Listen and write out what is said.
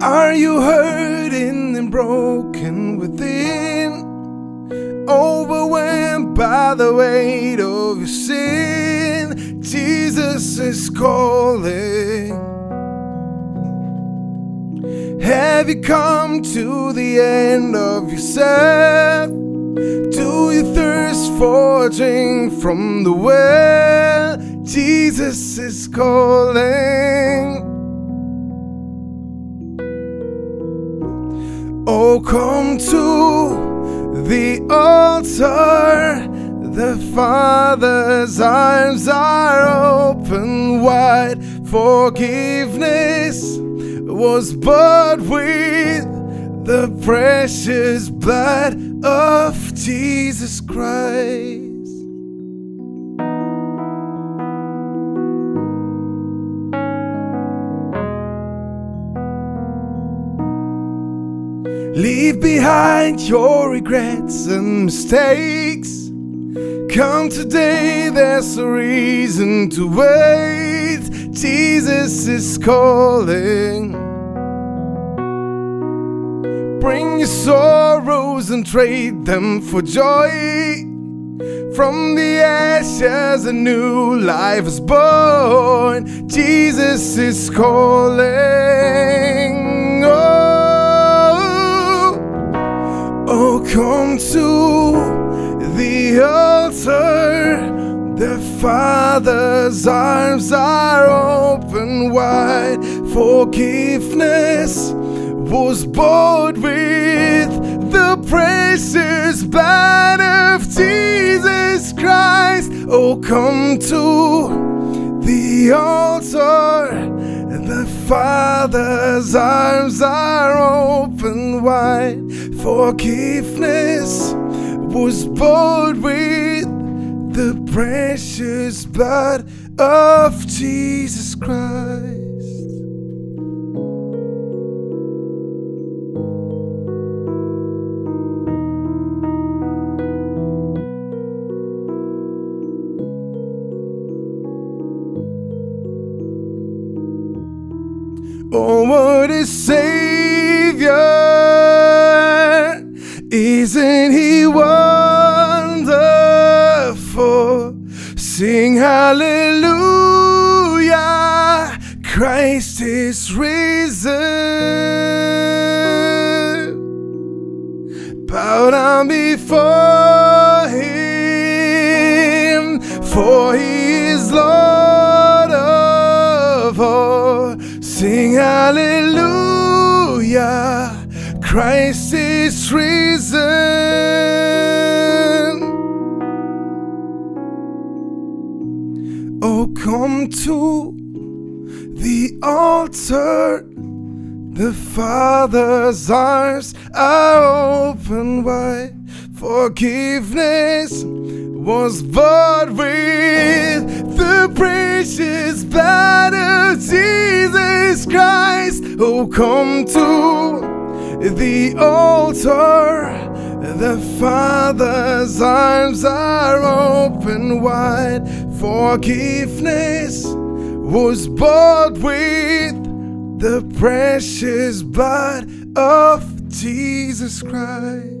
Are you hurting and broken within? Overwhelmed by the weight of your sin? Jesus is calling. Have you come to the end of yourself? Do you thirst for a drink from the well? Jesus is calling. Oh, come to the altar. The Father's arms are open wide. Forgiveness was bought with the precious blood of Jesus Christ. Leave behind your regrets and mistakes. Come today, there's a reason to wait. Jesus is calling. Bring your sorrows and trade them for joy. From the ashes a new life is born. Jesus is calling. Oh, oh, come to the altar. The Father's arms are open wide. Forgiveness was bought with the precious blood of Jesus Christ. Oh, come to the altar. The Father's arms are open wide. Forgiveness was bought with the precious blood of Jesus Christ. Oh, what a Savior. Isn't He wonderful? Sing hallelujah, Christ is risen. Bow down before Him, for He is Lord of all. Sing hallelujah, Christ is risen. Oh, come to the altar. The Father's arms are open wide. Forgiveness was bought with the precious blood of Jesus Christ. Oh, come to the altar. The Father's arms are open wide. Forgiveness was bought with the precious blood of Jesus Christ.